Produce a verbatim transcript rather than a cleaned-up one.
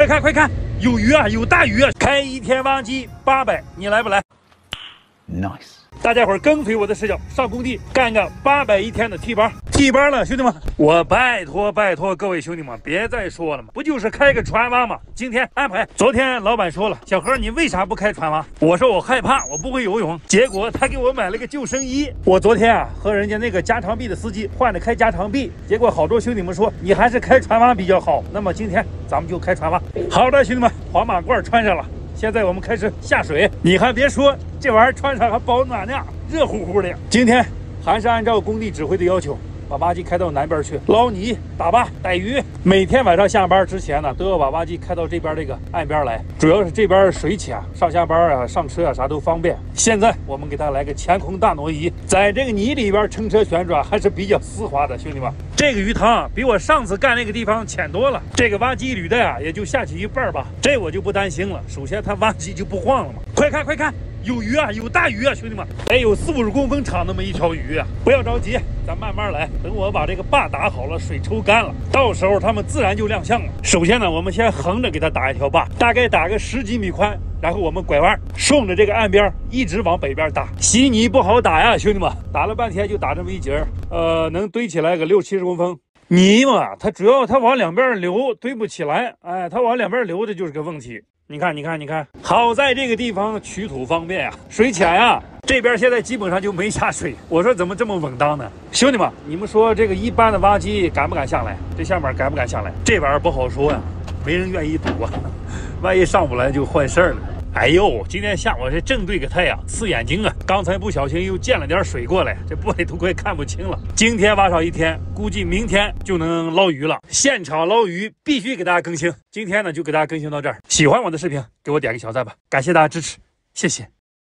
快看快看，有鱼啊，有大鱼啊！开一天汪鸡八百，你来不来 ？Nice！ 大家伙儿跟随我的视角上工地干个八百一天的替班。替班了，兄弟们，我拜托拜托各位兄弟们，别再说了嘛，不就是开个船蛙吗？今天安排，昨天老板说了，小何你为啥不开船蛙？我说我害怕，我不会游泳。结果他给我买了个救生衣。我昨天啊和人家那个加长臂的司机换了开加长臂，结果好多兄弟们说你还是开船蛙比较好。那么今天咱们就开船蛙。好的，兄弟们，黄马褂穿上了。 现在我们开始下水，你还别说，这玩意儿穿上还保暖呢，热乎乎的。今天还是按照工地指挥的要求，把挖机开到南边去捞泥、打坝、逮鱼。每天晚上下班之前呢，都要把挖机开到这边这个岸边来，主要是这边水浅，上下班啊、上车啊啥都方便。现在我们给它来个前空大挪移，在这个泥里边撑车旋转还是比较丝滑的，兄弟们。这个鱼塘比我上次干那个地方浅多了，这个挖机履带啊也就下去一半吧，这我就不担心了。首先它挖机就不晃了嘛，快看快看！ 有鱼啊，有大鱼啊，兄弟们！哎，有四五十公分长那么一条鱼啊！不要着急，咱慢慢来。等我把这个坝打好了，水抽干了，到时候它们自然就亮相了。首先呢，我们先横着给它打一条坝，大概打个十几米宽，然后我们拐弯，顺着这个岸边一直往北边打。稀泥不好打呀，兄弟们！打了半天就打这么一截，呃，能堆起来个六七十公分。 泥嘛，它主要它往两边流，堆不起来。哎，它往两边流，这就是个问题。你看，你看，你看，好在这个地方取土方便呀、啊，水浅呀、啊。这边现在基本上就没下水。我说怎么这么稳当呢？兄弟们，你们说这个一般的挖机敢不敢下来？这下面敢不敢下来？这玩意儿不好说呀、啊，没人愿意赌啊，万一上不来就坏事了。 哎呦，今天下午这正对个太阳，刺眼睛啊！刚才不小心又溅了点水过来，这玻璃都快看不清了。今天挖上一天，估计明天就能捞鱼了。现场捞鱼必须给大家更新，今天呢就给大家更新到这儿。喜欢我的视频，给我点个小赞吧，感谢大家支持，谢谢。